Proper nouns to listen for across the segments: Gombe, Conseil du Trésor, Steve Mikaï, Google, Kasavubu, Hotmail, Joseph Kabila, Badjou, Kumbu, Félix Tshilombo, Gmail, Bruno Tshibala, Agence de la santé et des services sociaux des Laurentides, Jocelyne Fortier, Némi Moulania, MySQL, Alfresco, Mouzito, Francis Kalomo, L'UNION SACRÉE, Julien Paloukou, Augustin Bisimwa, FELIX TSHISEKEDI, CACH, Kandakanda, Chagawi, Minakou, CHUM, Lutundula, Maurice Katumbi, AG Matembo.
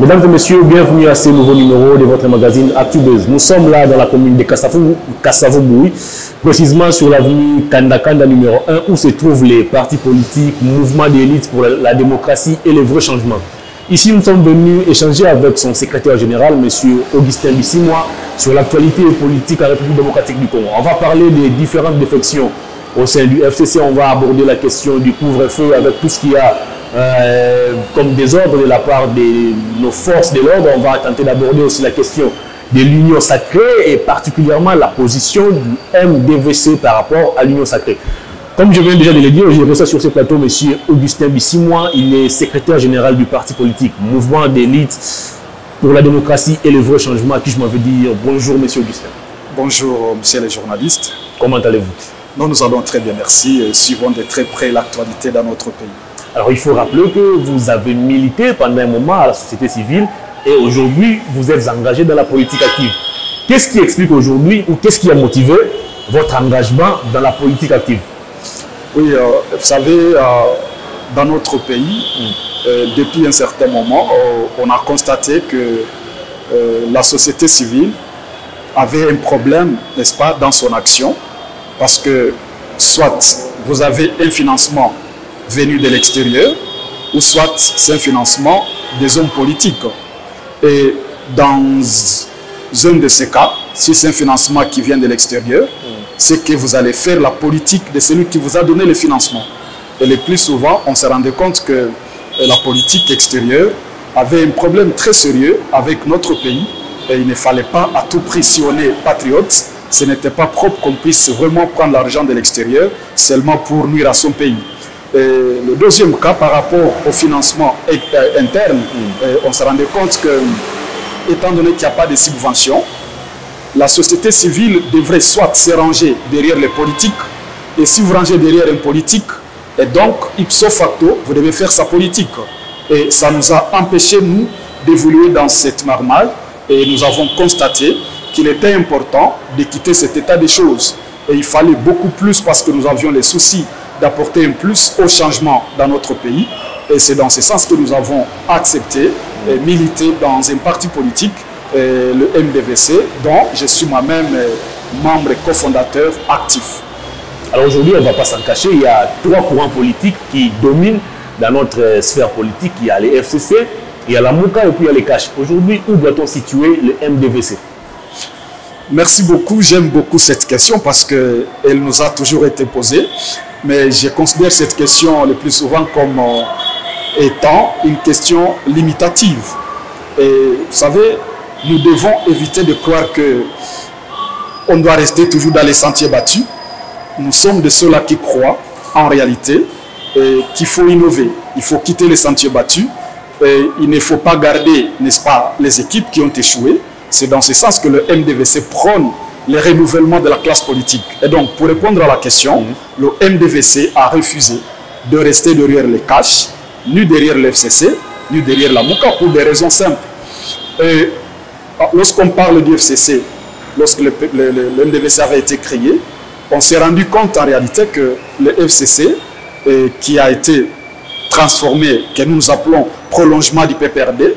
Mesdames et messieurs, bienvenue à ce nouveau numéro de votre magazine Actubeuse. Nous sommes là dans la commune de Kasavubu, précisément sur l'avenue Kandakanda numéro 1, où se trouvent les partis politiques, mouvements d'élite pour la démocratie et les vrais changements. Ici, nous sommes venus échanger avec son secrétaire général, M. Augustin Bisimwa, sur l'actualité politique à la République démocratique du Congo. On va parler des différentes défections au sein du FCC. On va aborder la question du couvre-feu avec tout ce qu'il y a comme désordre de la part de nos forces de l'ordre. On va tenter d'aborder aussi la question de l'union sacrée et particulièrement la position du MDVC par rapport à l'union sacrée. Comme je viens déjà de le dire, j'ai reçu sur ce plateau M. Augustin Bisimwa. Il est secrétaire général du parti politique Mouvement d'élite pour la démocratie et le vrai changement, à qui je m'en veux dire bonjour M. Augustin. Bonjour monsieur les journalistes. Comment allez-vous? Nous allons très bien, merci. Suivons de très près l'actualité dans notre pays. Alors il faut rappeler que vous avez milité pendant un moment à la société civile et aujourd'hui vous êtes engagé dans la politique active. Qu'est-ce qui explique aujourd'hui ou qu'est-ce qui a motivé votre engagement dans la politique active? Oui, vous savez, dans notre pays, depuis un certain moment, on a constaté que la société civile avait un problème, n'est-ce pas, dans son action. Parce que soit vous avez un financement venu de l'extérieur, ou soit c'est un financement des hommes politiques. Et dans un de ces cas, si c'est un financement qui vient de l'extérieur, c'est que vous allez faire la politique de celui qui vous a donné le financement. Et le plus souvent, on se rendait compte que la politique extérieure avait un problème très sérieux avec notre pays. Et il ne fallait pas à tout prix, si on est patriote, ce n'était pas propre qu'on puisse vraiment prendre l'argent de l'extérieur seulement pour nuire à son pays. Et le deuxième cas, par rapport au financement interne, on se rendait compte que, étant donné qu'il n'y a pas de subvention, la société civile devrait soit se ranger derrière les politiques, et si vous rangez derrière un politique, et donc, ipso facto, vous devez faire sa politique. Et ça nous a empêché, nous, d'évoluer dans cette marmaille, et nous avons constaté qu'il était important de quitter cet état des choses. Et il fallait beaucoup plus, parce que nous avions les soucis d'apporter un plus au changement dans notre pays. Et c'est dans ce sens que nous avons accepté et milité dans un parti politique, le MDVC, dont je suis moi-même membre et cofondateur actif. Alors aujourd'hui, on ne va pas s'en cacher, il y a trois courants politiques qui dominent dans notre sphère politique. Il y a les FCC, il y a la MOUCA et puis il y a les CACH. Aujourd'hui, où doit-on situer le MDVC? Merci beaucoup, j'aime beaucoup cette question parce qu'elle nous a toujours été posée. Mais je considère cette question le plus souvent comme étant une question limitative. Et vous savez, nous devons éviter de croire que on doit rester toujours dans les sentiers battus. Nous sommes de ceux-là qui croient en réalité qu'il faut innover. Il faut quitter les sentiers battus. Et il ne faut pas garder, n'est-ce pas, les équipes qui ont échoué. C'est dans ce sens que le MDVC prône le renouvellement de la classe politique. Et donc, pour répondre à la question, le MDVC a refusé de rester derrière les CACH, ni derrière le FCC, ni derrière la MOUCA, pour des raisons simples. Lorsqu'on parle du FCC, lorsque le MDVC avait été créé, on s'est rendu compte en réalité que le FCC, qui a été transformé, que nous appelons prolongement du PPRD,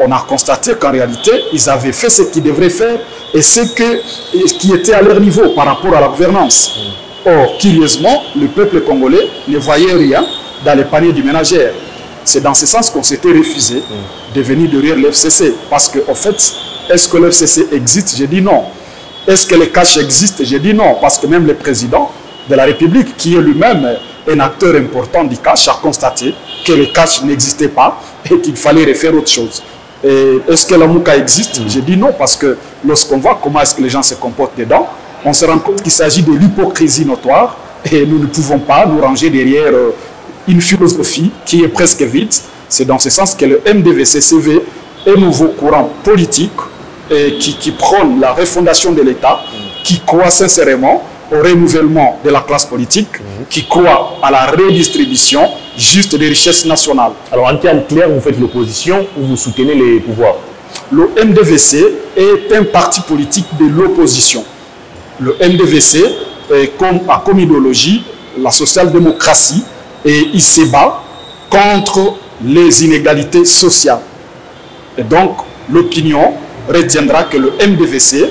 on a constaté qu'en réalité, ils avaient fait ce qu'ils devraient faire et ce qui était à leur niveau par rapport à la gouvernance. Or, curieusement, le peuple congolais ne voyait rien dans les paniers du ménagère. C'est dans ce sens qu'on s'était refusé de venir derrière le FCC. Parce qu'en fait, est-ce que le FCC existe? J'ai dit non. Est-ce que les CACH existent? J'ai dit non. Parce que même le président de la République, qui est lui-même un acteur important du CACH, a constaté que le CACH n'existait pas et qu'il fallait refaire autre chose. Est-ce que la MOUCA existe? J'ai dit non, parce que lorsqu'on voit comment est-ce que les gens se comportent dedans, on se rend compte qu'il s'agit de l'hypocrisie notoire et nous ne pouvons pas nous ranger derrière une philosophie qui est presque vide. C'est dans ce sens que le MDVC-CV est un nouveau courant politique et qui prône la refondation de l'État, qui croit sincèrement au renouvellement de la classe politique, qui croit à la redistribution juste des richesses nationales. Alors en termes clairs, vous faites l'opposition ou vous soutenez les pouvoirs? Le MDVC est un parti politique de l'opposition. Le MDVC a comme idéologie la social-démocratie et il se bat contre les inégalités sociales. Et donc, l'opinion retiendra que le MDVC,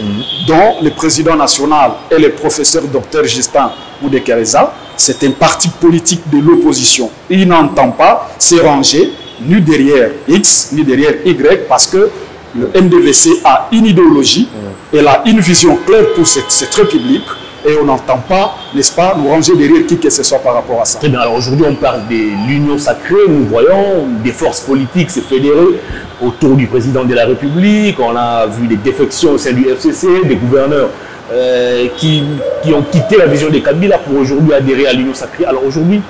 dont le président national et le professeur Dr Justin Oudekerkzaa, c'est un parti politique de l'opposition. Il n'entend pas se ranger ni derrière X, ni derrière Y, parce que le MDVC a une idéologie, elle a une vision claire pour cette république, et on n'entend pas, n'est-ce pas, nous ranger derrière qui que ce soit par rapport à ça. Très bien, alors aujourd'hui on parle de l'union sacrée, nous voyons des forces politiques se fédérer autour du président de la République, on a vu des défections au sein du FCC, des gouverneurs qui ont quitté la vision de Kabila pour aujourd'hui adhérer à l'union sacrée. Alors aujourd'hui,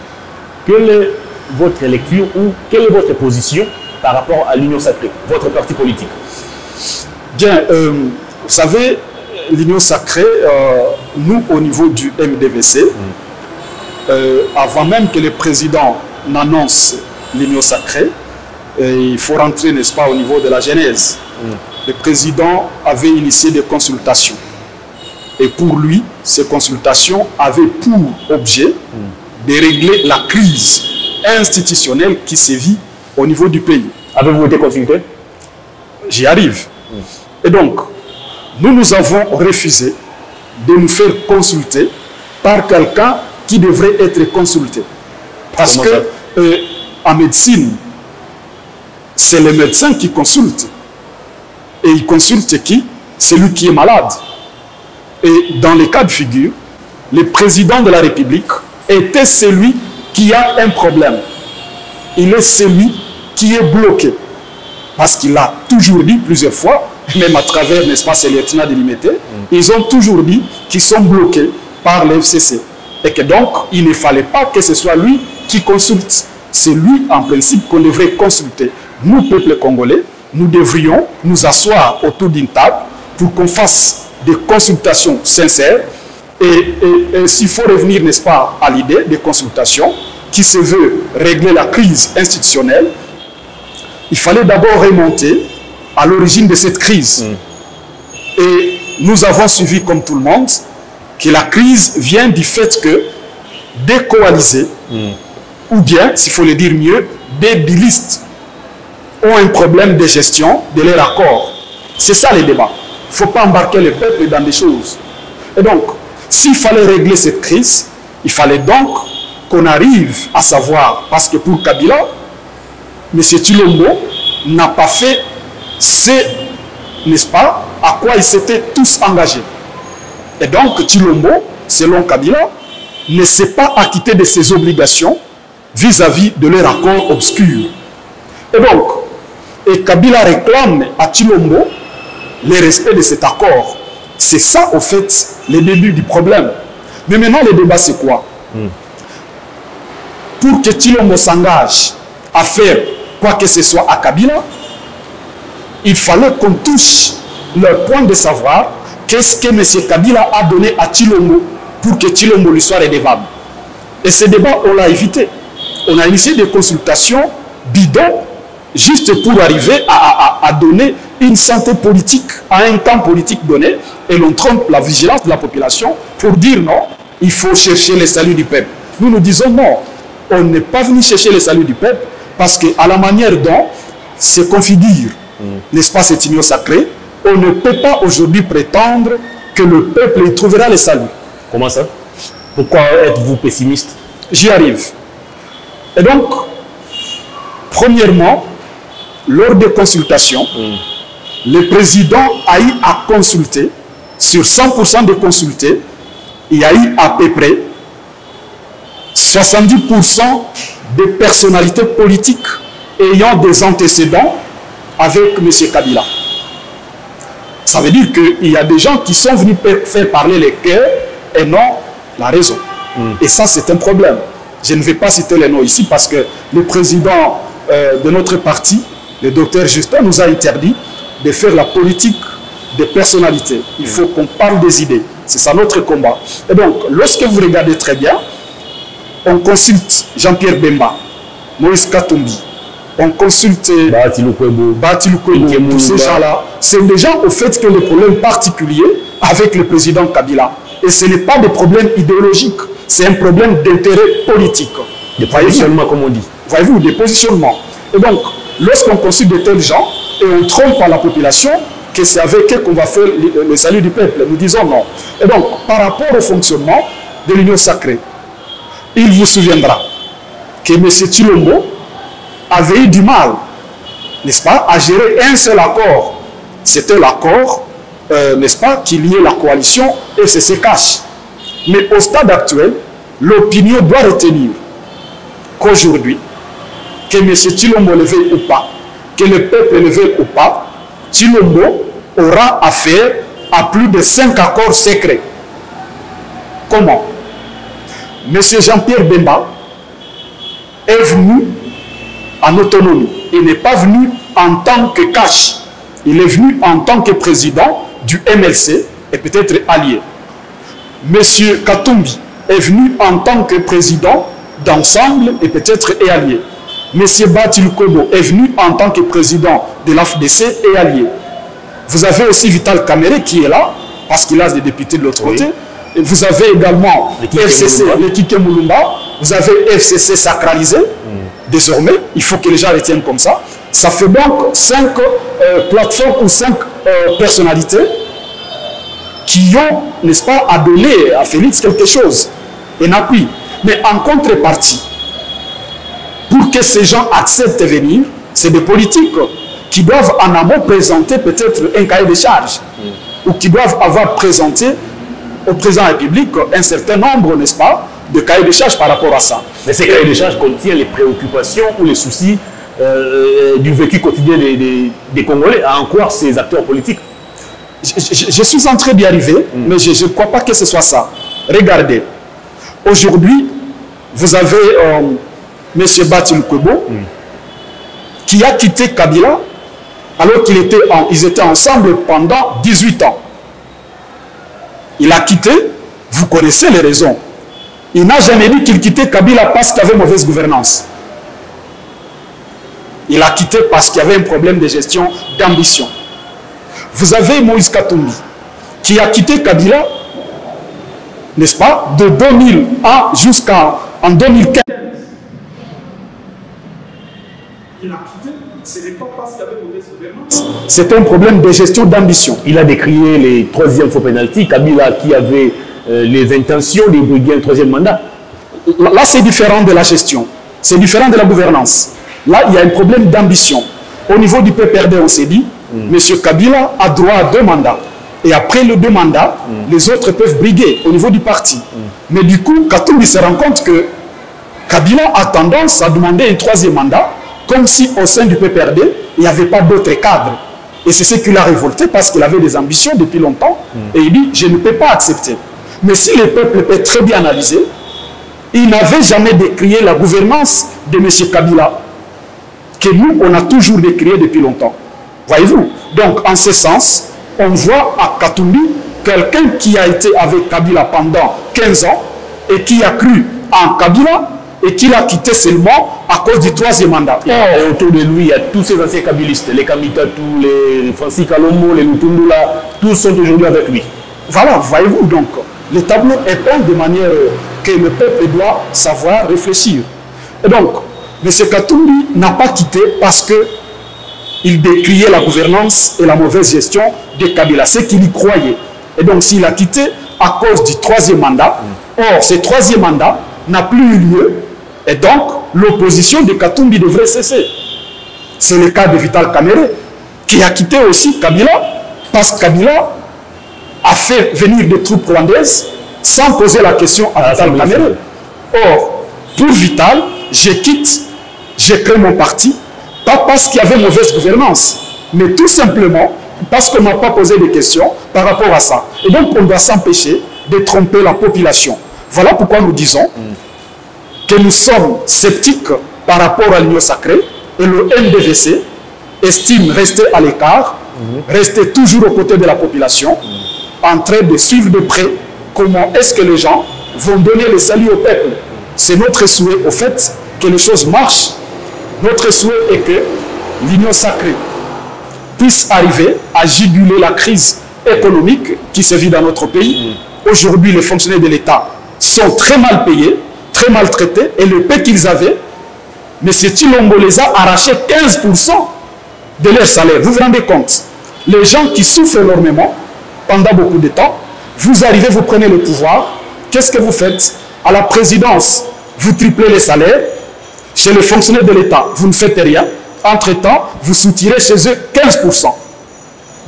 quelle est votre lecture ou quelle est votre position par rapport à l'union sacrée, votre parti politique? Bien, vous savez, l'union sacrée, nous au niveau du MDVC, avant même que le président n'annonce l'union sacrée, il faut rentrer, n'est-ce pas, au niveau de la genèse. Le président avait initié des consultations. Et pour lui, ces consultations avaient pour objet de régler la crise institutionnelle qui sévit au niveau du pays. Avez-vous été consulté? J'y arrive. Et donc, nous avons refusé de nous faire consulter par quelqu'un qui devrait être consulté. Parce que en médecine, c'est le médecin qui consulte. Et il consulte qui? Celui qui est malade. Et dans les cas de figure, le président de la République était celui qui a un problème. Il est celui qui est bloqué. Parce qu'il a toujours dit plusieurs fois, même à travers, n'est-ce pas, ces lieutenants délimités, ils ont toujours dit qu'ils sont bloqués par le FCC. Et que donc, il ne fallait pas que ce soit lui qui consulte. C'est lui, en principe, qu'on devrait consulter. Nous, peuple congolais, nous devrions nous asseoir autour d'une table pour qu'on fasse des consultations sincères. Et s'il faut revenir, n'est-ce pas, à l'idée des consultations qui se veut régler la crise institutionnelle, il fallait d'abord remonter à l'origine de cette crise. Et nous avons suivi, comme tout le monde, que la crise vient du fait que des coalisés, ou bien, s'il faut le dire mieux, des bilistes ont un problème de gestion de leur accord. C'est ça le débat. Il ne faut pas embarquer le peuple dans des choses. Et donc, s'il fallait régler cette crise, il fallait donc qu'on arrive à savoir, parce que pour Kabila, M. Tshilombo n'a pas fait ce, n'est-ce pas, à quoi ils s'étaient tous engagés. Et donc, Tshilombo, selon Kabila, ne s'est pas acquitté de ses obligations vis-à-vis de leur accord obscur. Et donc, Kabila réclame à Tshilombo le respect de cet accord. C'est ça, au fait, le début du problème. Mais maintenant, le débat, c'est quoi? Pour que Tshilombo s'engage à faire quoi que ce soit à Kabila, il fallait qu'on touche le point de savoir qu'est-ce que M. Kabila a donné à Tshilombo pour que Tshilombo lui soit redevable. Et ce débat, on l'a évité. On a initié des consultations bidons juste pour arriver à donner une santé politique à un temps politique donné, et l'on trompe la vigilance de la population pour dire non, il faut chercher le salut du peuple. Nous nous disons non, on n'est pas venu chercher le salut du peuple parce qu'à la manière dont se configure, n'est-ce pas, cette union sacrée, on ne peut pas aujourd'hui prétendre que le peuple y trouvera le salut. Comment ça? Pourquoi êtes-vous pessimiste? J'y arrive. Et donc, premièrement, lors des consultations, le président a eu à consulter, sur 100% des consultés, il y a eu à peu près 70% des personnalités politiques ayant des antécédents avec M. Kabila. Ça veut dire qu'il y a des gens qui sont venus faire parler les cœurs et non la raison. Et ça, c'est un problème. Je ne vais pas citer les noms ici parce que le président de notre parti, le docteur Justin, nous a interdit de faire la politique des personnalités. Il faut qu'on parle des idées. C'est ça notre combat. Et donc, lorsque vous regardez très bien, on consulte Jean-Pierre Bemba, Maurice Katumbi, on consulte Bati Lukwebo, tous ces gens-là. C'est des gens, au fait, qui ont des problèmes particuliers avec le président Kabila. Et ce n'est pas des problèmes idéologiques, c'est un problème d'intérêt politique. Des positionnements, comme on dit. Voyez-vous, des positionnements. Et donc, lorsqu'on consulte de tels gens, et on trompe par la population que c'est avec eux qu'on va faire le salut du peuple. Nous disons non. Et donc, par rapport au fonctionnement de l'Union sacrée, il vous souviendra que M. Tshilombo avait eu du mal, n'est-ce pas, à gérer un seul accord. C'était l'accord, n'est-ce pas, qui liait la coalition FCC-CACH. Mais au stade actuel, l'opinion doit retenir qu'aujourd'hui, que M. Tshilombo le veuille ou pas, que le peuple le veuille ou pas, Tshilombo aura affaire à plus de 5 accords secrets. Comment? M. Jean-Pierre Bemba est venu en autonomie. Il n'est pas venu en tant que CACH. Il est venu en tant que président du MLC et peut-être allié. M. Katumbi est venu en tant que président d'ensemble et peut-être est allié. M. Bati Lukwebo est venu en tant que président de l'AFDC et allié. Vous avez aussi Vital Kamerhe qui est là, parce qu'il a des députés de l'autre côté. Et vous avez également le Kike Moulumba. Vous avez FCC sacralisé. Désormais, il faut que les gens retiennent comme ça. Ça fait donc 5 plateformes ou 5 personnalités qui ont, n'est-ce pas, à donner à Félix quelque chose, un appui. Mais en contrepartie, pour que ces gens acceptent de venir, c'est des politiques qui doivent en amont présenter peut-être un cahier de charges ou qui doivent avoir présenté au président de la République un certain nombre, n'est-ce pas, de cahiers de charges par rapport à ça. Mais ces cahiers de charges contiennent les préoccupations ou les soucis du vécu quotidien des Congolais, à en croire ces acteurs politiques. Je suis en train d'y arriver, mais je ne crois pas que ce soit ça. Regardez, aujourd'hui, vous avez M. Bati Lukwebo qui a quitté Kabila alors qu'ils étaient ensemble pendant 18 ans. Il a quitté, vous connaissez les raisons. Il n'a jamais dit qu'il quittait Kabila parce qu'il avait mauvaise gouvernance. Il a quitté parce qu'il y avait un problème de gestion, d'ambition. Vous avez Maurice Katumbi qui a quitté Kabila, n'est-ce pas, de 2001 jusqu'en 2015. Il a quitté, ce n'est pas parce qu'il y avait mauvaise gouvernance. C'est un problème de gestion, d'ambition. Il a décrié les troisièmes faux pénalty, Kabila qui avait les intentions de briguer un troisième mandat. Là, c'est différent de la gestion. C'est différent de la gouvernance. Là, il y a un problème d'ambition. Au niveau du PPRD, on s'est dit, M. Kabila a droit à 2 mandats. Et après les 2 mandats, les autres peuvent briguer au niveau du parti. Mais du coup, Katumbi se rend compte que Kabila a tendance à demander un 3e mandat, comme si au sein du PPRD, il n'y avait pas d'autres cadres. Et c'est ce qui l'a révolté parce qu'il avait des ambitions depuis longtemps. Et il dit, je ne peux pas accepter. Mais si le peuple peut très bien analyser, il n'avait jamais décrié la gouvernance de M. Kabila, que nous, on a toujours décrié depuis longtemps. Voyez-vous? Donc, en ce sens, on voit à Katumbi quelqu'un qui a été avec Kabila pendant 15 ans et qui a cru en Kabila et qui l'a quitté seulement à cause du 3e mandat. Et autour de lui, il y a tous ces anciens kabilistes, les Kamitatu, les Francis Kalomo, les Lutundula, tous sont aujourd'hui avec lui. Voilà, voyez-vous donc, le tableau est peint de manière que le peuple doit savoir réfléchir. Et donc, M. Katumbi n'a pas quitté parce qu'il décriait la gouvernance et la mauvaise gestion de Kabila. C'est qu'il y croyait. Et donc, s'il a quitté à cause du 3e mandat, or, ce 3e mandat n'a plus eu lieu, et donc, l'opposition de Katumbi devrait cesser. C'est le cas de Vital Kamerhe, qui a quitté aussi Kabila, parce que Kabila a fait venir des troupes rwandaises sans poser la question à Vital Kamerhe. Or, pour Vital, je quitte, je crée mon parti, pas parce qu'il y avait mauvaise gouvernance, mais tout simplement parce qu'on n'a pas posé de questions par rapport à ça. Et donc, on doit s'empêcher de tromper la population. Voilà pourquoi nous disons que nous sommes sceptiques par rapport à l'Union sacrée et le MDVC estime rester à l'écart, rester toujours aux côtés de la population, en train de suivre de près comment est-ce que les gens vont donner le salut au peuple. C'est notre souhait, au fait, que les choses marchent. Notre souhait est que l'Union sacrée puisse arriver à juguler la crise économique qui se vit dans notre pays. Aujourd'hui, les fonctionnaires de l'État sont très mal payés, très maltraités, et le peu qu'ils avaient, M. Tshilombo les a arrachés 15% de leur salaire. Vous vous rendez compte, les gens qui souffrent énormément pendant beaucoup de temps, vous arrivez, vous prenez le pouvoir, qu'est-ce que vous faites? À la présidence, vous triplez les salaires, chez les fonctionnaires de l'État, vous ne faites rien, entre-temps, vous soutirez chez eux 15%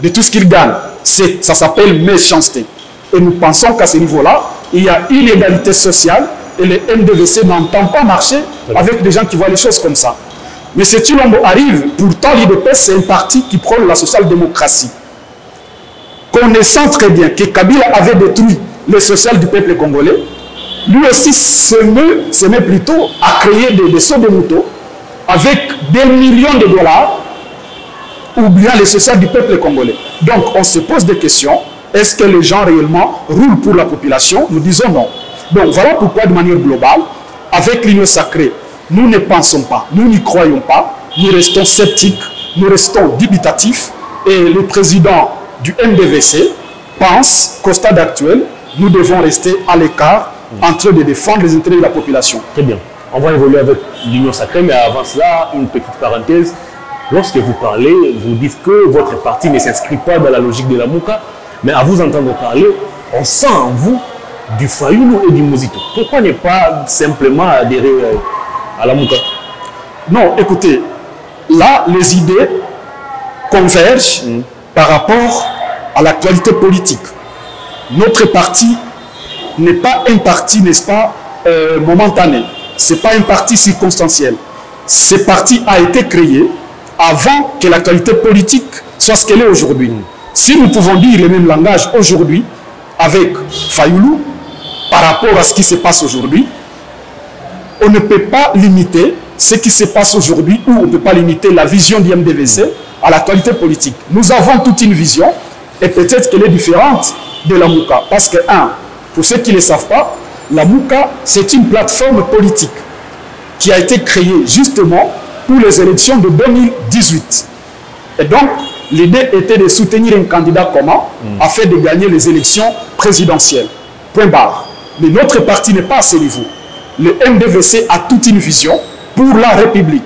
de tout ce qu'ils gagnent. Ça s'appelle méchanceté. Et nous pensons qu'à ce niveau-là, il y a inégalité sociale et le MDVC n'entend pas marcher avec des gens qui voient les choses comme ça. Mais ce Tshilombo arrive, pourtant l'IDP, c'est un parti qui prône la social-démocratie. Connaissant très bien que Kabila avait détruit le social du peuple congolais, lui aussi se met plutôt à créer des sauts de moutons avec des millions de dollars, oubliant le social du peuple congolais. Donc on se pose des questions. Est-ce que les gens réellement roulent pour la population? Nous disons non. Donc voilà pourquoi de manière globale, avec l'Union sacrée, nous ne pensons pas, nous n'y croyons pas, nous restons sceptiques, nous restons dubitatifs. Et le président du MDVC pense qu'au stade actuel, nous devons rester à l'écart en train de défendre les intérêts de la population. Très bien. On va évoluer avec l'Union sacrée, mais avant cela, une petite parenthèse. Lorsque vous parlez, vous dites que votre parti ne s'inscrit pas dans la logique de la MOUCA. Mais à vous entendre parler, on sent en vous du Fayulu et du Mouzito. Pourquoi ne pas simplement adhérer à la MOUCA? Non, écoutez, là, les idées convergent par rapport à l'actualité politique. Notre parti n'est pas un parti, n'est-ce pas, momentané. Ce n'est pas un parti circonstanciel. Ce parti a été créé avant que l'actualité politique soit ce qu'elle est aujourd'hui. Si nous pouvons dire le même langage aujourd'hui avec Fayulu par rapport à ce qui se passe aujourd'hui, on ne peut pas limiter ce qui se passe aujourd'hui ou on ne peut pas limiter la vision du MDVC à l'actualité politique. Nous avons toute une vision et peut-être qu'elle est différente de la MOUCA. Parce que, pour ceux qui ne le savent pas, la MOUCA, c'est une plateforme politique qui a été créée justement pour les élections de 2018. Et donc, l'idée était de soutenir un candidat commun afin de gagner les élections présidentielles. Point barre. Mais notre parti n'est pas à ce niveau. Le MDVC a toute une vision pour la République.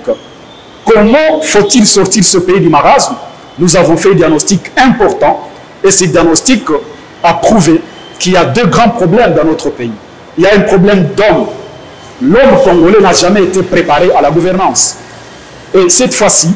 Comment faut-il sortir ce pays du marasme? Nous avons fait un diagnostic important et ce diagnostic a prouvé qu'il y a deux grands problèmes dans notre pays. Il y a un problème d'homme. L'homme congolais n'a jamais été préparé à la gouvernance. Et cette fois-ci,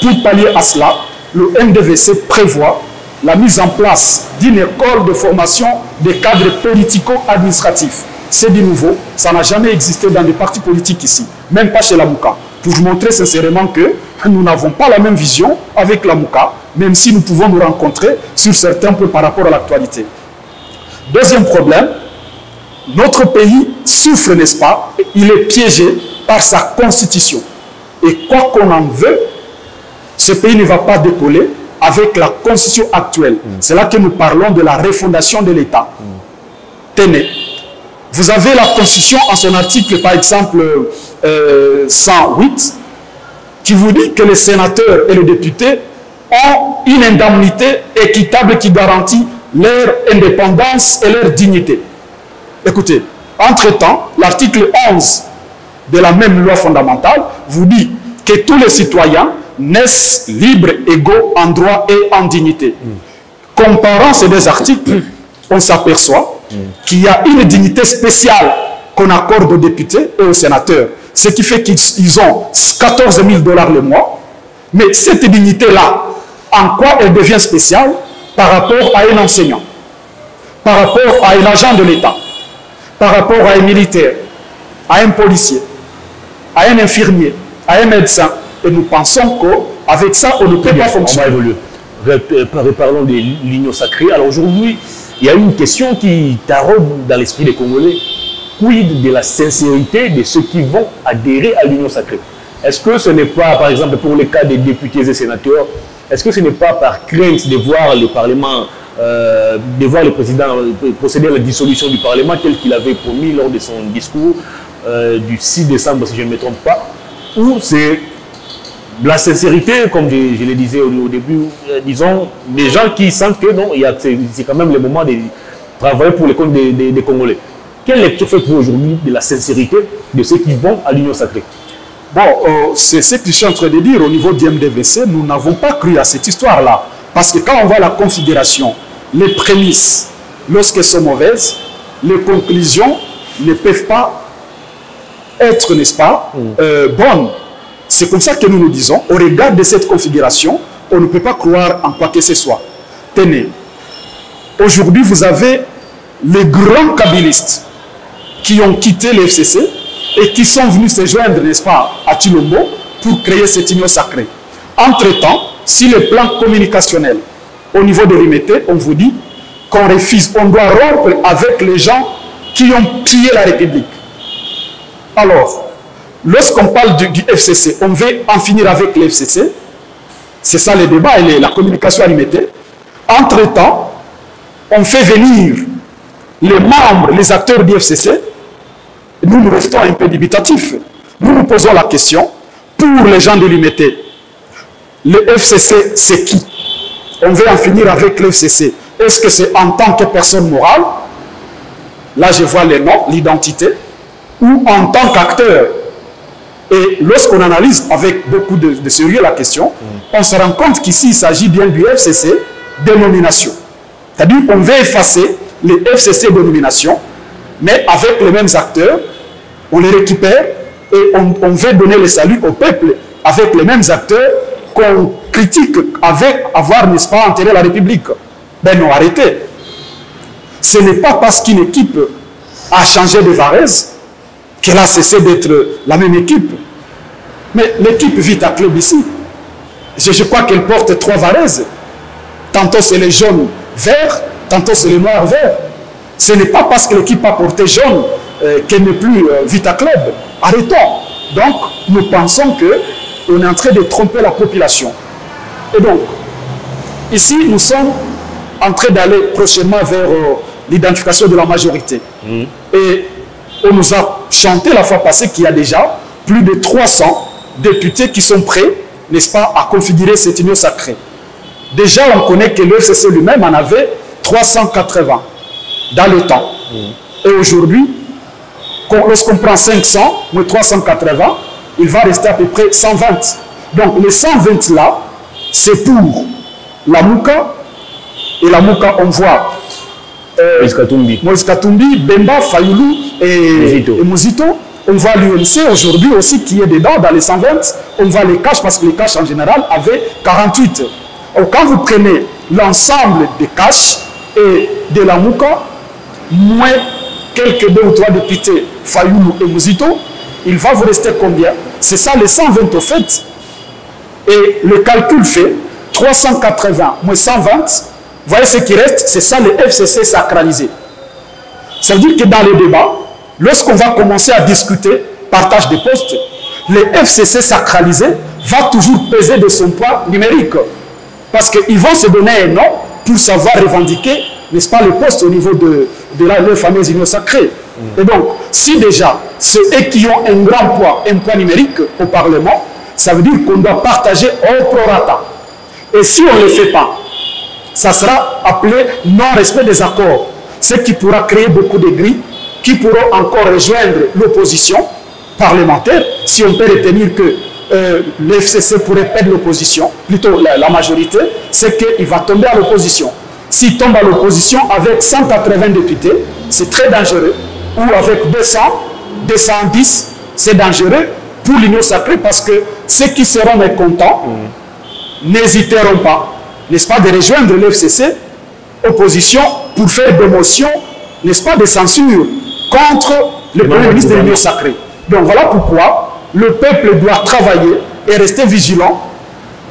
pour pallier à cela, le MDVC prévoit la mise en place d'une école de formation des cadres politico-administratifs. C'est du nouveau, ça n'a jamais existé dans les partis politiques ici, même pas chez la MOUCA. Pour vous montrer sincèrement que nous n'avons pas la même vision avec la MOUCA, même si nous pouvons nous rencontrer sur certains points par rapport à l'actualité. Deuxième problème, notre pays souffre, n'est-ce pas? Il est piégé par sa constitution. Et quoi qu'on en veut, ce pays ne va pas décoller avec la constitution actuelle. C'est là que nous parlons de la refondation de l'État. Tenez, vous avez la constitution en son article, par exemple 108, qui vous dit que les sénateurs et les députés ont une indemnité équitable qui garantit leur indépendance et leur dignité. Écoutez, entre-temps, l'article 11 de la même loi fondamentale vous dit que tous les citoyens naissent libres, égaux en droit et en dignité. Comparant ces deux articles, on s'aperçoit qu'il y a une dignité spéciale qu'on accorde aux députés et aux sénateurs. Ce qui fait qu'ils ont 14 000 $ le mois. Mais cette dignité-là, en quoi elle devient spéciale? Par rapport à un enseignant, par rapport à un agent de l'État, par rapport à un militaire, à un policier, à un infirmier, à un médecin. Et nous pensons qu'avec ça, on ne peut pas fonctionner. On va évoluer. Parlons de l'Union sacrée. Alors aujourd'hui, il y a une question qui taraude dans l'esprit des Congolais. Quid de la sincérité de ceux qui vont adhérer à l'Union sacrée? Est-ce que ce n'est pas, par exemple, pour le cas des députés et sénateurs, est-ce que ce n'est pas par crainte de voir le Parlement, de voir le président procéder à la dissolution du Parlement tel qu'il avait promis lors de son discours du 6 décembre, si je ne me trompe pas, ou c'est la sincérité, comme je le disais au début, disons, des gens qui sentent que non, c'est quand même le moment de travailler pour le compte des Congolais. Quelle lecture faites-vous aujourd'hui de la sincérité de ceux qui vont à l'Union sacrée? Bon, c'est ce que je suis en train de dire au niveau du MDVC, nous n'avons pas cru à cette histoire-là. Parce que quand on voit la configuration, les prémices, lorsqu'elles sont mauvaises, les conclusions ne peuvent pas être, n'est-ce pas, bonnes. C'est comme ça que nous nous disons, au regard de cette configuration, on ne peut pas croire en quoi que ce soit. Tenez, aujourd'hui vous avez les grands kabilistes qui ont quitté le FCC et qui sont venus se joindre, n'est-ce pas, à Tshilombo pour créer cette union sacrée. Entre-temps, si le plan communicationnel au niveau de l'Imété, on vous dit qu'on refuse, on doit rompre avec les gens qui ont pillé la République. Alors, lorsqu'on parle du FCC, on veut en finir avec le FCC. C'est ça le débat et la communication alimentée. Entre-temps, on fait venir les membres, les acteurs du FCC. Nous, nous restons un peu dubitatifs. Nous nous posons la question, pour les gens de l'IMETE, le FCC, c'est qui? On veut en finir avec le FCC. Est-ce que c'est en tant que personne morale? Là, je vois les noms, l'identité. Ou en tant qu'acteur? Et lorsqu'on analyse avec beaucoup de sérieux la question, on se rend compte qu'ici, il s'agit bien du FCC dénomination. C'est-à-dire qu'on veut effacer les FCC dénomination, mais avec les mêmes acteurs, on les récupère et on veut donner le salut au peuple avec les mêmes acteurs qu'on critique avec avoir, n'est-ce pas, enterré la République. Ben non, arrêtez. Ce n'est pas parce qu'une équipe a changé de varèse qu'elle a cessé d'être la même équipe. Mais l'équipe Vital Club ici, je crois qu'elle porte trois varaises. Tantôt c'est les jaunes verts, tantôt c'est les noirs verts. Ce n'est pas parce que l'équipe a porté jaune qu'elle n'est plus Vital Club. Arrêtons. Donc, nous pensons qu'on est en train de tromper la population. Et donc, ici, nous sommes en train d'aller prochainement vers l'identification de la majorité. Et on nous a chanté la fois passée qu'il y a déjà plus de 300 députés qui sont prêts, n'est-ce pas, à configurer cette union sacrée. Déjà, on connaît que le FCC lui-même en avait 380 dans le temps. Et aujourd'hui, lorsqu'on prend 500, mais 380, il va rester à peu près 120. Donc, les 120 là, c'est pour la MOUCA. Et la MOUCA, on voit Maurice Katumbi, Bemba, Fayulu et Mouzito. On voit l'UNC aujourd'hui aussi qui est dedans, dans les 120. On voit les CACH parce que les CACH en général avaient 48. Alors, quand vous prenez l'ensemble des CACH et de la MOUCA, moins quelques 2 ou 3 députés, Fayulu et Mouzito, il va vous rester combien? C'est ça les 120 au fait. Et le calcul fait 380 moins 120. Voyez ce qui reste, c'est ça le FCC sacralisé. Ça veut dire que dans le débat, lorsqu'on va commencer à discuter partage des postes, le FCC sacralisé va toujours peser de son poids numérique. Parce qu'ils vont se donner un nom pour savoir revendiquer, n'est-ce pas, le poste au niveau de la fameuse union sacrée. Et donc, si déjà ceux qui ont un grand poids, un poids numérique au Parlement, ça veut dire qu'on doit partager au prorata. Et si on ne le fait pas, ça sera appelé non-respect des accords, ce qui pourra créer beaucoup de grilles qui pourront encore rejoindre l'opposition parlementaire, si on peut retenir que l'FCC pourrait perdre l'opposition, plutôt la majorité, c'est qu'il va tomber à l'opposition. S'il tombe à l'opposition avec 180 députés, c'est très dangereux, ou avec 200, 210, c'est dangereux pour l'union sacrée parce que ceux qui seront mécontents n'hésiteront pas, n'est-ce pas, de rejoindre l'FCC, opposition, pour faire des motions, n'est-ce pas, des censures contre le Premier ministre de l'Union sacrée. Donc voilà pourquoi le peuple doit travailler et rester vigilant.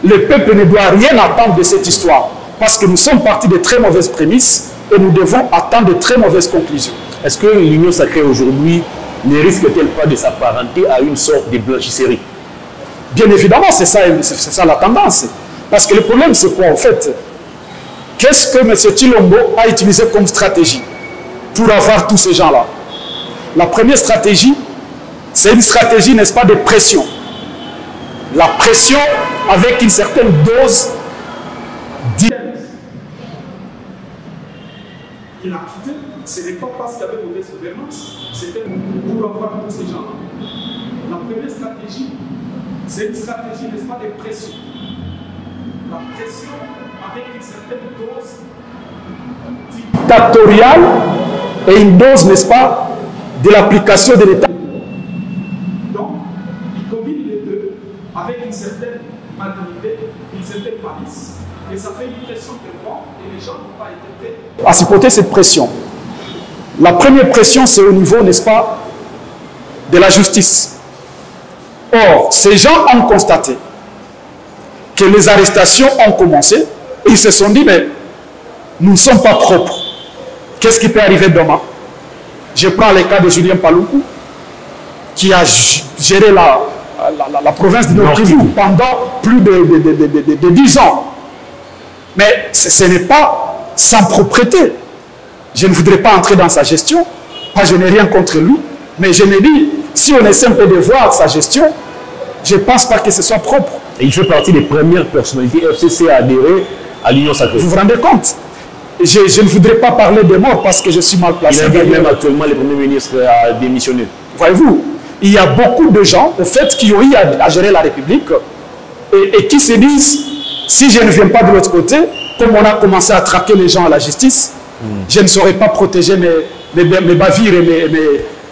Le peuple ne doit rien attendre de cette histoire, parce que nous sommes partis de très mauvaises prémices et nous devons attendre de très mauvaises conclusions. Est-ce que l'Union sacrée aujourd'hui ne risque-t-elle pas de s'apparenter à une sorte de blanchisserie? Bien évidemment, c'est ça la tendance. Parce que le problème, c'est quoi, en fait? Qu'est-ce que M. Tshilombo a utilisé comme stratégie pour avoir tous ces gens-là? La première stratégie, c'est une stratégie, n'est-ce pas, de pression. La pression avec une certaine dose d'hygiène. Il a quitté, ce n'est pas parce qu'il y avait mauvaise gouvernance, c'était pour avoir tous ces gens-là. La première stratégie... C'est une stratégie, n'est-ce pas, de pression. La pression avec une certaine dose dictatoriale et une dose, n'est-ce pas, de l'application de l'État. Donc, ils combinent les deux avec une certaine magnanimité, une certaine malice. Et ça fait une pression de mort et les gens n'ont pas été prêts à supporter cette pression. La première pression, c'est au niveau, n'est-ce pas, de la justice. Or, ces gens ont constaté que les arrestations ont commencé et ils se sont dit, mais nous ne sommes pas propres. Qu'est-ce qui peut arriver demain? Je prends le cas de Julien Paloukou, qui a géré la province du Nord-Kivu pendant plus de 10 ans. Mais ce n'est pas sans propriété. Je ne voudrais pas entrer dans sa gestion, parce que je n'ai rien contre lui, mais je me dis, si on essaie un peu de voir sa gestion, je ne pense pas que ce soit propre. Et il fait partie des premières personnalités FCC à adhérer à l'Union sacrée. Vous vous rendez compte? Je ne voudrais pas parler de mort parce que je suis mal placé. Il y a même actuellement le Premier ministre à démissionner. Voyez-vous, il y a beaucoup de gens, au fait, qui ont eu à gérer la République et qui se disent, si je ne viens pas de l'autre côté, comme on a commencé à traquer les gens à la justice, je ne saurais pas protéger mes bavires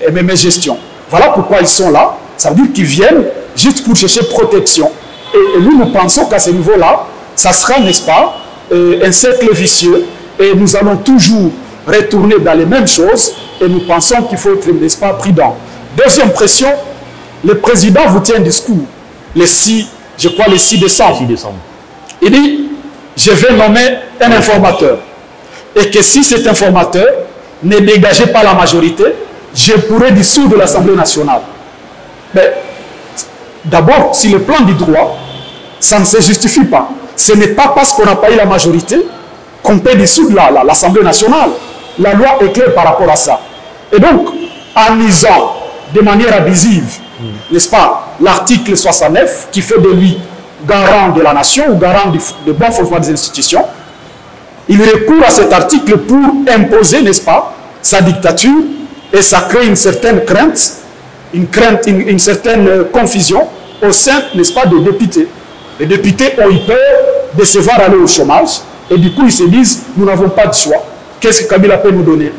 et mes gestions. Voilà pourquoi ils sont là. Ça veut dire qu'ils viennent juste pour chercher protection. Et nous, nous pensons qu'à ce niveau-là, ça sera, n'est-ce pas, un cercle vicieux. Et nous allons toujours retourner dans les mêmes choses. Et nous pensons qu'il faut être, n'est-ce pas, prudent. Deuxième pression, le président vous tient un discours. Je crois le 6 décembre. Il dit, je vais nommer un informateur. Et que si cet informateur ne dégageait pas la majorité, je pourrais dissoudre l'Assemblée nationale. Mais d'abord, sur le plan du droit, ça ne se justifie pas. Ce n'est pas parce qu'on n'a pas eu la majorité qu'on peut dissoudre l'Assemblée nationale. La loi est claire par rapport à ça. Et donc, en lisant de manière abusive, n'est-ce pas, l'article 69 qui fait de lui garant de la nation ou garant de bon fonctionnement des institutions, il recourt à cet article pour imposer, n'est-ce pas, sa dictature. Et ça crée une certaine crainte, une certaine confusion au sein, n'est-ce pas, des députés. Les députés ont eu peur de se voir aller au chômage. Et du coup, ils se disent, nous n'avons pas de choix. Qu'est-ce que Kabila peut nous donner?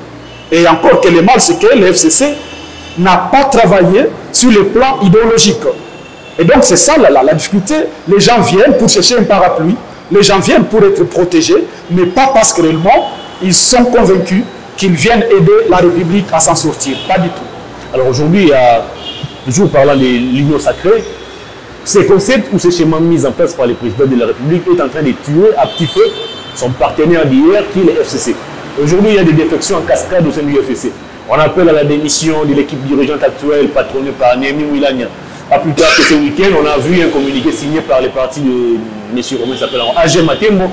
Et encore que le mal, c'est que le FCC n'a pas travaillé sur le plan idéologique. Et donc, c'est ça la difficulté. Les gens viennent pour chercher un parapluie. Les gens viennent pour être protégés, mais pas parce que réellement, ils sont convaincus qu'ils viennent aider la République à s'en sortir. Pas du tout. Alors aujourd'hui, toujours parlant de l'Union sacrée, ces concepts ou ces schémas mis en place par les présidents de la République est en train de tuer à petit feu son partenaire d'hier qui est le FCC. Aujourd'hui, il y a des défections en cascade au sein du FCC. On appelle à la démission de l'équipe dirigeante actuelle patronnée par Némi Moulania. Pas plus tard que ce week-end, on a vu un communiqué signé par les partis de M. Romain, s'appelle AG Matembo,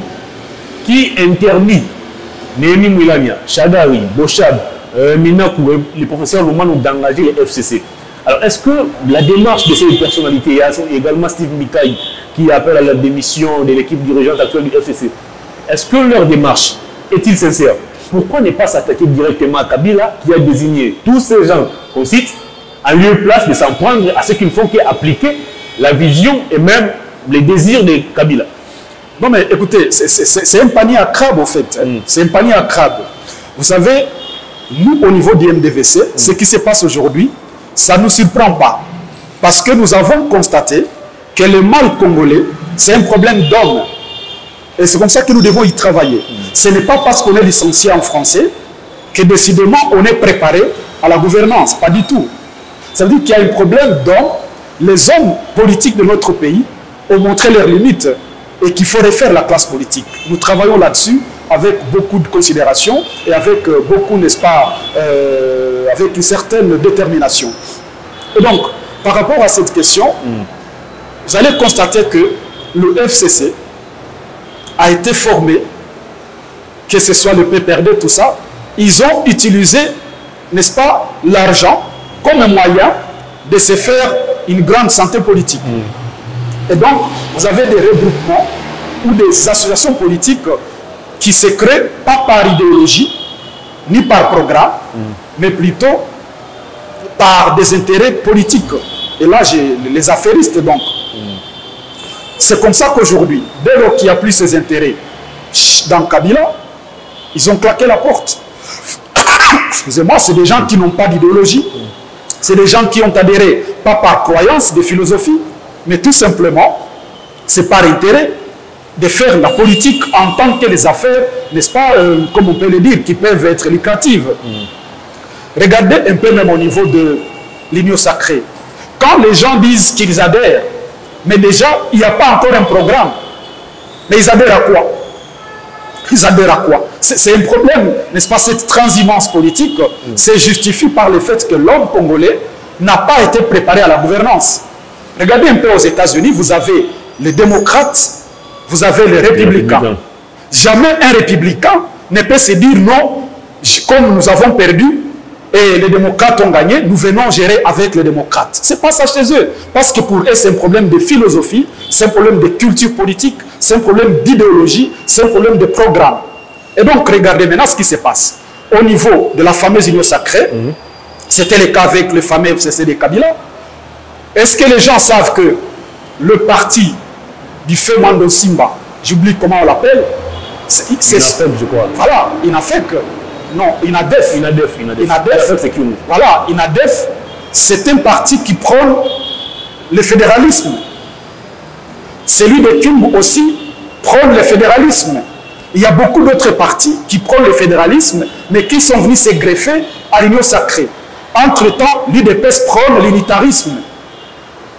qui interdit Némi Moulania, Chagawi, Bochab, Minakou, les professeurs Romain ont engagé les FCC. Alors, est-ce que la démarche de ces personnalités, il y a également Steve Mikaï, qui appelle à la démission de l'équipe dirigeante actuelle du FCC, est-ce que leur démarche est-il sincère? Pourquoi ne pas s'attaquer directement à Kabila, qui a désigné tous ces gens qu'on cite, en lieu de place de s'en prendre à ce qu'il ne faut qu'appliquer la vision et même les désirs de Kabila? Non mais écoutez, c'est un panier à crabe en fait. C'est un panier à crabe. Vous savez, nous au niveau du MDVC, ce qui se passe aujourd'hui, ça ne nous surprend pas. Parce que nous avons constaté que le mal congolais, c'est un problème d'homme. Et c'est comme ça que nous devons y travailler. Ce n'est pas parce qu'on est licencié en français que décidément on est préparé à la gouvernance. Pas du tout. Ça veut dire qu'il y a un problème dont les hommes politiques de notre pays ont montré leurs limites et qu'il faut refaire la classe politique. Nous travaillons là-dessus avec beaucoup de considération et avec beaucoup, n'est-ce pas, avec une certaine détermination. Et donc, par rapport à cette question, vous allez constater que le FCC a été formé, que ce soit le PPRD, tout ça, ils ont utilisé, n'est-ce pas, l'argent comme un moyen de se faire une grande santé politique. Et donc, vous avez des regroupements ou des associations politiques qui se créent pas par idéologie, ni par programme, mais plutôt par des intérêts politiques. Et là, j'ai les affairistes, donc. C'est comme ça qu'aujourd'hui, dès lors qu'il n'y a plus ces intérêts dans Kabila, ils ont claqué la porte. Excusez-moi, c'est des gens qui n'ont pas d'idéologie. C'est des gens qui ont adhéré, pas par croyance, des philosophies, mais tout simplement, c'est par intérêt de faire la politique en tant que les affaires, n'est-ce pas, comme on peut le dire, qui peuvent être lucratives. Mm. Regardez un peu même au niveau de l'union sacrée. Quand les gens disent qu'ils adhèrent, mais déjà, il n'y a pas encore un programme. Mais ils adhèrent à quoi? Ils adhèrent à quoi? C'est un problème, n'est-ce pas? Cette transhumance politique se justifie par le fait que l'homme congolais n'a pas été préparé à la gouvernance. Regardez un peu aux États-Unis, vous avez les démocrates, vous avez les républicains. Jamais un républicain ne peut se dire non, comme nous avons perdu et les démocrates ont gagné, nous venons gérer avec les démocrates. C'est pas ça chez eux. Parce que pour eux, c'est un problème de philosophie, c'est un problème de culture politique, c'est un problème d'idéologie, c'est un problème de programme. Et donc, regardez maintenant ce qui se passe. Au niveau de la fameuse union sacrée, c'était le cas avec le fameux FCC de Kabila. Est-ce que les gens savent que le parti du feu Mando Simba, j'oublie comment on l'appelle, c'est Inadef, je crois. Voilà, Inadef. Non, Inadef. Inadef, voilà, Inadef, c'est un parti qui prône le fédéralisme. Celui de Kumbu aussi prône le fédéralisme. Il y a beaucoup d'autres partis qui prônent le fédéralisme, mais qui sont venus se greffer à l'union sacrée. Entre-temps, l'UDPS prône l'unitarisme.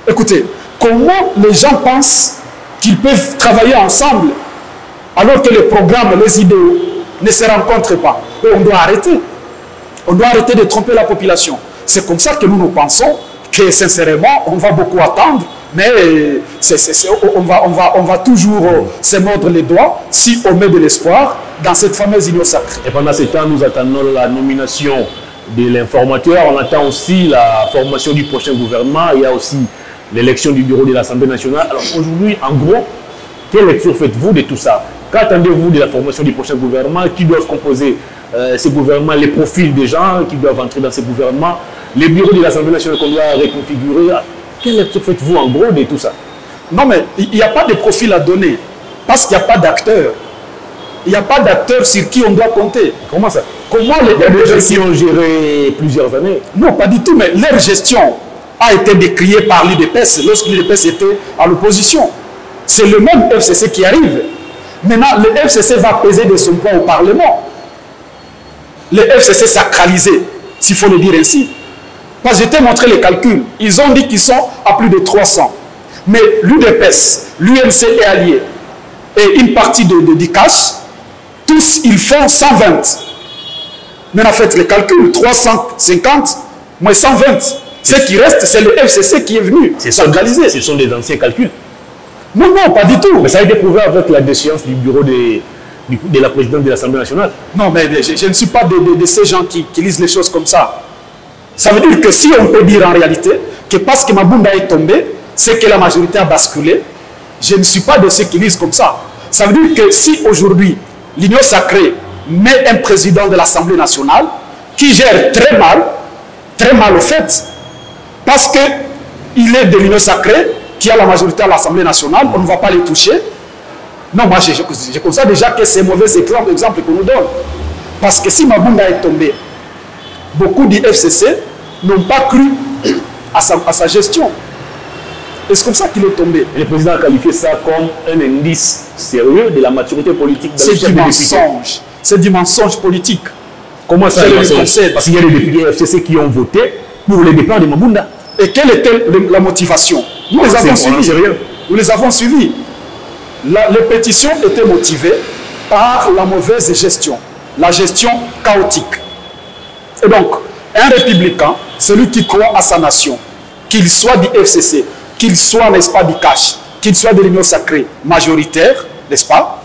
Écoutez, comment les gens pensent qu'ils peuvent travailler ensemble alors que les programmes, les idéaux ne se rencontrent pas? Et on doit arrêter. On doit arrêter de tromper la population. C'est comme ça que nous pensons que, sincèrement, on va beaucoup attendre, mais on va toujours se mordre les doigts si on met de l'espoir dans cette fameuse union sacrée. Et pendant ce temps, nous attendons la nomination de l'informateur. On attend aussi la formation du prochain gouvernement. Il y a aussi l'élection du bureau de l'Assemblée nationale. Alors aujourd'hui, en gros, quelle lecture faites-vous de tout ça? Qu'attendez-vous de la formation du prochain gouvernement? Qui doivent composer ce gouvernement? Les profils des gens qui doivent entrer dans ce gouvernement? Les bureaux de l'Assemblée nationale qu'on doit reconfigurer? Quelle lecture faites-vous en gros de tout ça? Non mais, il n'y a pas de profil à donner. Parce qu'il n'y a pas d'acteur. Il n'y a pas d'acteur sur qui on doit compter. Comment ça? Comment les... Il y a des gens qui ont géré plusieurs années. Non, pas du tout, mais leur gestion a été décriée par l'UDPS lorsque l'UDPS était à l'opposition. C'est le même FCC qui arrive. Maintenant, le FCC va peser de son poids au Parlement. Le FCC sacralisé, s'il faut le dire ainsi. Parce que je t'ai montré les calculs. Ils ont dit qu'ils sont à plus de 300. Mais l'UDPS, l'UMC et alliés, et une partie de CACH, tous, ils font 120. Maintenant, faites les calculs. 350 moins 120. Ce qui reste, c'est le FCC qui est venu sacraliser. Ce sont des anciens calculs. Non, non, pas du tout. Mais ça a été prouvé avec la déchéance du bureau de la présidente de l'Assemblée nationale. Non, mais je ne suis pas de ces gens qui lisent les choses comme ça. Ça veut dire que si on peut dire en réalité que parce que Mabunda est tombée, c'est que la majorité a basculé, je ne suis pas de ceux qui lisent comme ça. Ça veut dire que si aujourd'hui, l'Union sacrée met un président de l'Assemblée nationale qui gère très mal au fait, parce qu'il est de l'Union sacrée, qui a la majorité à l'Assemblée nationale, on ne va pas les toucher. Non, moi, je constate déjà que c'est un mauvais exemple qu'on nous donne. Parce que si Mabunda est tombée, beaucoup du FCC n'ont pas cru à sa gestion. Et c'est comme ça qu'il est tombé. Et le président a qualifié ça comme un indice sérieux de la maturité politique. C'est du mensonge. C'est du mensonge politique. Comment ça, le mensonge? Parce qu'il y a des députés FCC qui ont voté pour les départ de Mabunda. Et quelle était la motivation? Nous les avons suivis. Nous les avons suivis. Les pétitions étaient motivées par la mauvaise gestion, la gestion chaotique. Et donc, un républicain, celui qui croit à sa nation, qu'il soit du FCC, qu'il soit, n'est-ce pas, du CACH, qu'il soit de l'Union sacrée majoritaire, n'est-ce pas,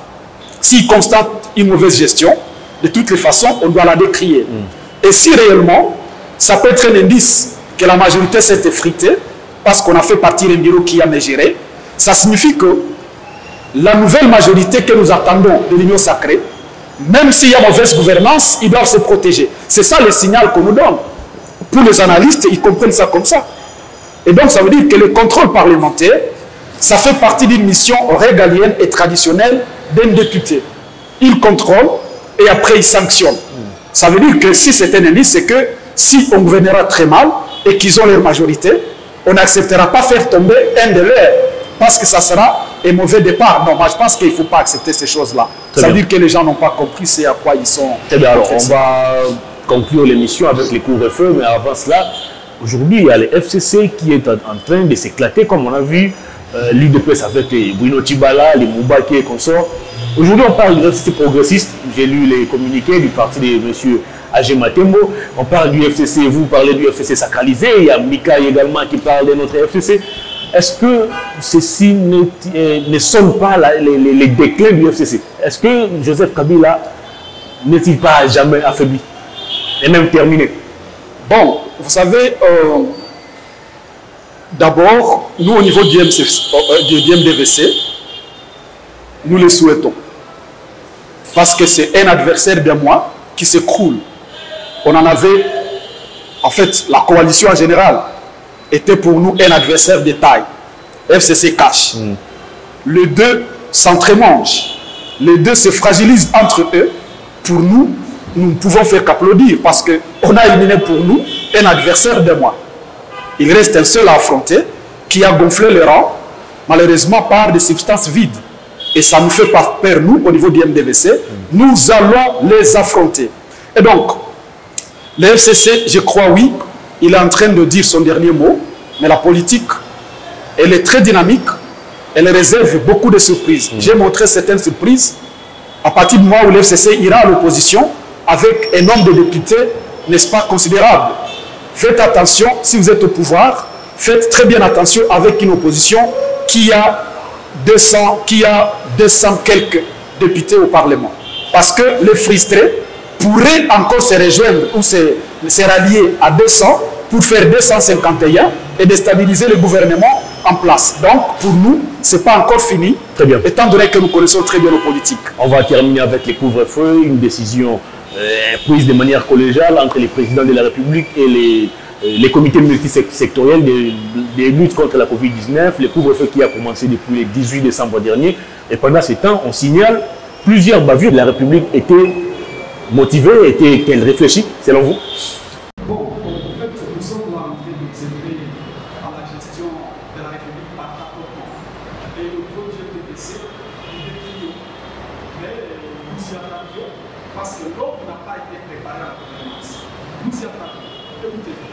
s'il constate une mauvaise gestion, de toutes les façons, on doit la décrier. Et si réellement, ça peut être un indice que la majorité s'est effritée, parce qu'on a fait partir un bureau qui a géré, ça signifie que la nouvelle majorité que nous attendons de l'Union sacrée, même s'il y a mauvaise gouvernance, ils doivent se protéger. C'est ça le signal qu'on nous donne. Pour les analystes, ils comprennent ça comme ça. Et donc, ça veut dire que le contrôle parlementaire Ça fait partie d'une mission régalienne et traditionnelle d'un député. Il contrôle et après il sanctionne. Ça veut dire que si c'est un ennemi, c'est que si on gouvernera très mal et qu'ils ont leur majorité, on n'acceptera pas faire tomber un de leurs parce que ça sera un mauvais départ. Non, moi je pense qu'il ne faut pas accepter ces choses-là. Ça veut dire que les gens n'ont pas compris c'est à quoi ils sont. Très bien, alors on va conclure l'émission avec les couvre-feu, mais avant cela, aujourd'hui il y a le FCC qui est en train de s'éclater comme on a vu. L'UDPS avec Bruno Tshibala, les Mouba qui est consort. Aujourd'hui, on parle du FCC progressiste. J'ai lu les communiqués du parti de M. AG Matembo. On parle du FCC, vous parlez du FCC sacralisé. Il y a Mikaï également qui parle de notre FCC. Est-ce que ceci ne sonne pas les déclins du FCC? Est-ce que Joseph Kabila n'est-il pas jamais affaibli et même terminé? Bon, vous savez... D'abord, nous au niveau du MDVC, nous les souhaitons. Parce que c'est un adversaire de moi qui s'écroule. On en avait, en fait, la coalition en général était pour nous un adversaire de taille. FCC CACH. Les deux s'entremangent. Les deux se fragilisent entre eux. Pour nous, nous ne pouvons faire qu'applaudir parce qu'on a éliminé pour nous un adversaire de moi. Il reste un seul à affronter qui a gonflé le rang, malheureusement par des substances vides. Et ça nous fait pas peur, nous, au niveau du MDVC. Nous allons les affronter. Et donc, le FCC, je crois, oui, il est en train de dire son dernier mot. Mais la politique, elle est très dynamique. Elle réserve beaucoup de surprises. J'ai montré certaines surprises. À partir du moment où le FCC ira à l'opposition, avec un nombre de députés, n'est-ce pas, considérable. Faites attention, si vous êtes au pouvoir, faites très bien attention avec une opposition qui a 200 quelques députés au Parlement. Parce que les frustrés pourraient encore se rejoindre ou se rallier à 200 pour faire 251 et déstabiliser le gouvernement en place. Donc, pour nous, ce n'est pas encore fini, très bien. Étant donné que nous connaissons très bien nos politiques. On va terminer avec les couvre-feux, une décision... prise de manière collégiale entre les présidents de la République et les comités multisectoriels des luttes contre la Covid-19, le couvre-feu qui a commencé depuis le 18 décembre dernier. Et pendant ce temps, on signale plusieurs bavures. La République était motivée, qu'elle réfléchit, selon vous? Bon, en fait, nous sommes en train d'observer à la gestion de la République par rapportement. Et le projet de PC, il est fini. Mais nous y attendions parce que l'autre n'a pas été préparé à la gouvernance. Nous y attendions. Écoutez-vous.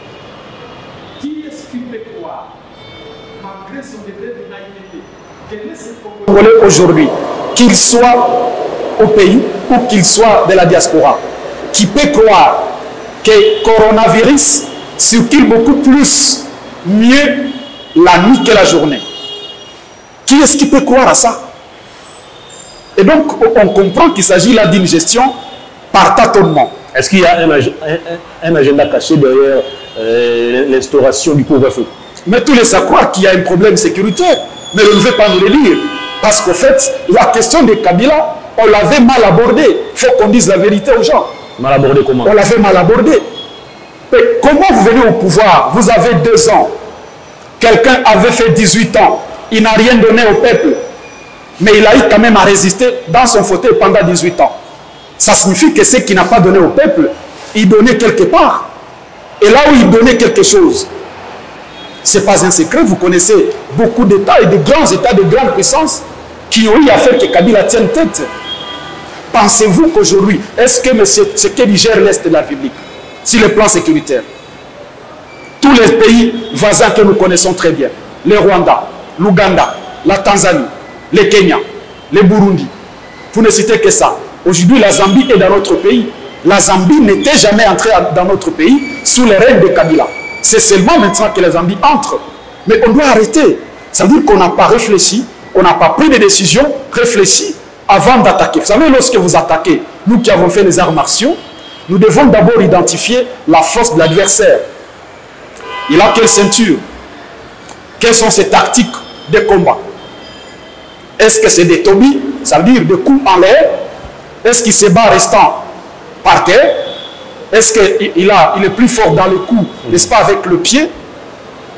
Qui est-ce qui peut croire, malgré son degré de naïveté, que les Congolais aujourd'hui, qu'ils soient au pays ou qu'ils soient de la diaspora, qui peut croire que le coronavirus circule beaucoup plus mieux la nuit que la journée? Qui est-ce qui peut croire à ça? Et donc, on comprend qu'il s'agit là d'une gestion par tâtonnement. Est-ce qu'il y a un agenda caché derrière l'instauration du couvre-feu? Mais tous les croient qu'il y a un problème sécuritaire, mais on ne veut pas nous le lire. Parce qu'en fait, la question de Kabila, on l'avait mal abordée. Il faut qu'on dise la vérité aux gens. Mal abordée comment? On l'avait mal abordée. Mais comment vous venez au pouvoir? Vous avez 2 ans. Quelqu'un avait fait 18 ans. Il n'a rien donné au peuple. Mais il a eu quand même à résister dans son fauteuil pendant 18 ans. Ça signifie que ce qu'il n'a pas donné au peuple, il donnait quelque part. Et là où il donnait quelque chose, ce n'est pas un secret. Vous connaissez beaucoup d'États et de grands États, de grandes puissances qui ont eu à faire que Kabila tienne tête. Pensez-vous qu'aujourd'hui, est-ce que M. Tshisekedi gère l'Est de la République sur le plan sécuritaire? Tous les pays voisins que nous connaissons très bien, le Rwanda, l'Ouganda, la Tanzanie, les Kenya, les Burundi, pour ne citer que ça. Aujourd'hui, la Zambie est dans notre pays. La Zambie n'était jamais entrée dans notre pays sous les règnes de Kabila. C'est seulement maintenant que la Zambie entre. Mais on doit arrêter. Ça veut dire qu'on n'a pas réfléchi, on n'a pas pris des décisions réfléchies avant d'attaquer. Vous savez, lorsque vous attaquez, nous qui avons fait les arts martiaux, nous devons d'abord identifier la force de l'adversaire. Il a quelle ceinture? Quelles sont ses tactiques de combat? Est-ce que c'est des tobis, ça veut dire des coups en l'air? Est-ce qu'il se bat restant par terre? Est-ce qu'il est plus fort dans le coup, n'est-ce pas, avec le pied?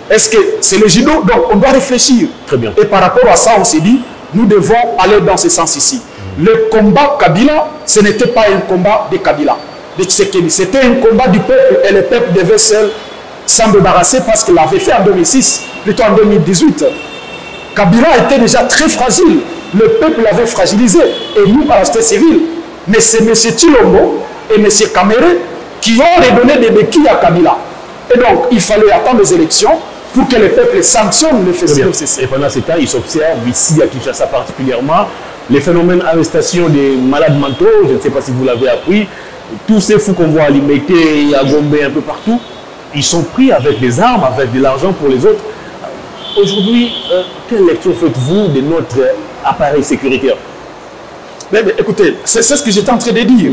Est-ce que c'est légitime? Donc on doit réfléchir. Très bien. Et par rapport à ça, on s'est dit, nous devons aller dans ce sens ici. Mmh. Le combat Kabila, ce n'était pas un combat de Kabila, de Tshisekedi. C'était un combat du peuple et le peuple devait seul s'en débarrasser parce qu'il l'avait fait en 2006, plutôt en 2018. Kabila était déjà très fragile. Le peuple l'avait fragilisé. Et nous, par la société civile. Mais c'est M. Tshilombo et M. Kamerhe qui ont redonné des béquilles à Kabila. Et donc, il fallait attendre les élections pour que le peuple sanctionne le FCC. Et pendant ces temps, il s'observe ici à Kinshasa particulièrement les phénomènes d'arrestation des malades mentaux. Je ne sais pas si vous l'avez appris. Tous ces fous qu'on voit à Limete et à Gombe un peu partout, ils sont pris avec des armes, avec de l'argent pour les autres. Aujourd'hui, quelle lecture faites-vous de notre appareil sécuritaire? Mais écoutez, c'est ce que j'étais en train de dire.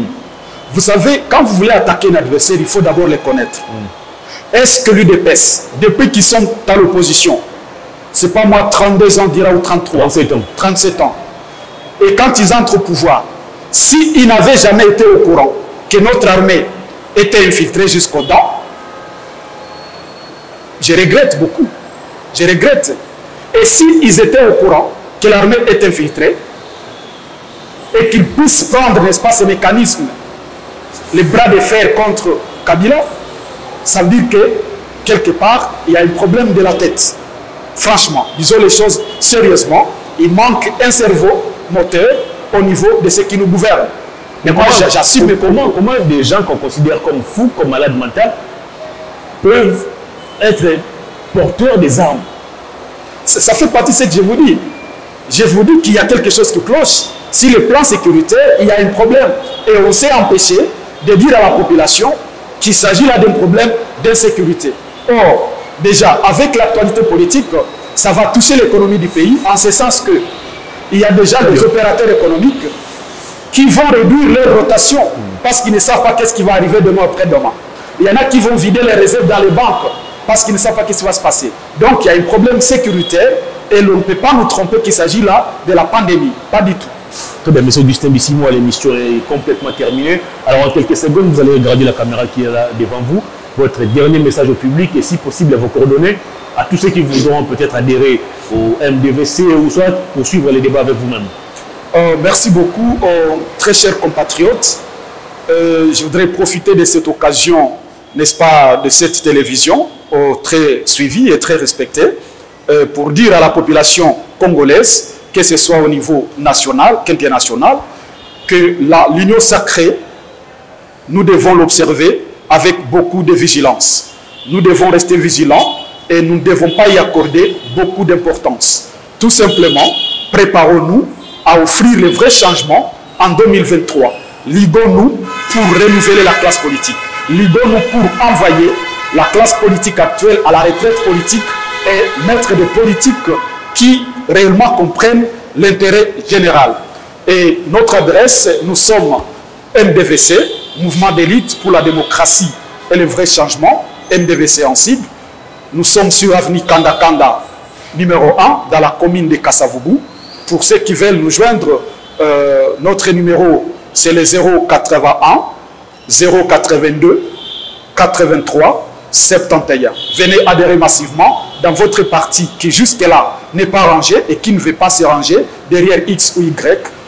Vous savez, quand vous voulez attaquer un adversaire, il faut d'abord le connaître. Est-ce que l'UDPS, depuis qu'ils sont à l'opposition, c'est pas moi, 32 ans, dira, ou 33, 37 ans. 37 ans. Et quand ils entrent au pouvoir, s'ils n'avaient jamais été au courant que notre armée était infiltrée jusqu'aux dents, je regrette beaucoup. Je regrette. Et s'ils étaient au courant que l'armée est infiltrée et qu'ils puissent prendre, n'est-ce pas, ces mécanismes, les bras de fer contre Kabila, ça veut dire que, quelque part, il y a un problème de la tête. Franchement, disons les choses sérieusement, il manque un cerveau moteur au niveau de ce qui nous gouverne. Mais moi, j'assume mes propos. Comment des gens qu'on considère comme fous, comme malades mentaux, peuvent être porteurs des armes? Ça fait partie de ce que je vous dis. Je vous dis qu'il y a quelque chose qui cloche. Si le plan sécuritaire, il y a un problème. Et on s'est empêché de dire à la population qu'il s'agit là d'un problème d'insécurité. Or, déjà, avec l'actualité politique, ça va toucher l'économie du pays, en ce sens que il y a déjà des opérateurs économiques qui vont réduire leur rotation parce qu'ils ne savent pas qu'est-ce qui va arriver demain après-demain. Il y en a qui vont vider les réserves dans les banques parce qu'ils ne savent pas qu'est-ce qui va se passer. Donc, il y a un problème sécuritaire et l'on ne peut pas nous tromper qu'il s'agit là de la pandémie. Pas du tout. Très bien, monsieur Augustin Bisimwa, l'émission est complètement terminée. Alors, en quelques secondes, vous allez regarder la caméra qui est là devant vous. Votre dernier message au public et, si possible, à vos coordonnées, à tous ceux qui voudront peut-être adhérer au MDVC ou soit poursuivre les débats avec vous-même. Merci beaucoup, très chers compatriotes. Je voudrais profiter de cette occasion, n'est-ce pas, de cette télévision, très suivie et très respectée, pour dire à la population congolaise, que ce soit au niveau national qu'international, que l'union sacrée, nous devons l'observer avec beaucoup de vigilance. Nous devons rester vigilants et nous ne devons pas y accorder beaucoup d'importance. Tout simplement, préparons-nous à offrir les vrais changements en 2023. Liguons-nous pour renouveler la classe politique. Liguons-nous pour envoyer la classe politique actuelle à la retraite politique et mettre des politiques qui réellement comprennent l'intérêt général. Et notre adresse, nous sommes MDVC, Mouvement d'élite pour la démocratie et le vrai changement, MDVC en cible. Nous sommes sur avenue Kandakanda, numéro 1, dans la commune de Kasavubu. Pour ceux qui veulent nous joindre, notre numéro, c'est le 081 082 83 71. Venez adhérer massivement dans votre parti qui jusque-là n'est pas rangé et qui ne veut pas se ranger derrière X ou Y.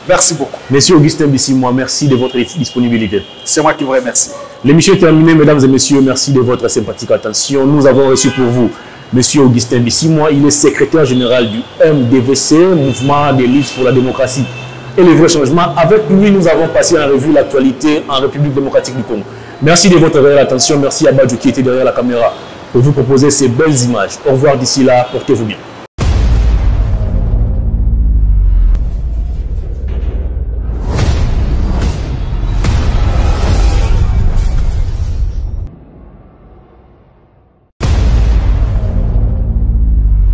Merci beaucoup. Monsieur Augustin Bisimwa, merci de votre disponibilité. C'est moi qui vous remercie. L'émission est terminée, mesdames et messieurs. Merci de votre sympathique attention. Nous avons reçu pour vous monsieur Augustin Bisimwa. Il est secrétaire général du MDVC, Mouvement d'élite pour la démocratie et le vrai changement. Avec lui, nous avons passé en revue l'actualité en République démocratique du Congo. Merci de votre réelle attention. Merci à Badjou qui était derrière la caméra pour vous proposer ces belles images. Au revoir d'ici là. Portez-vous bien.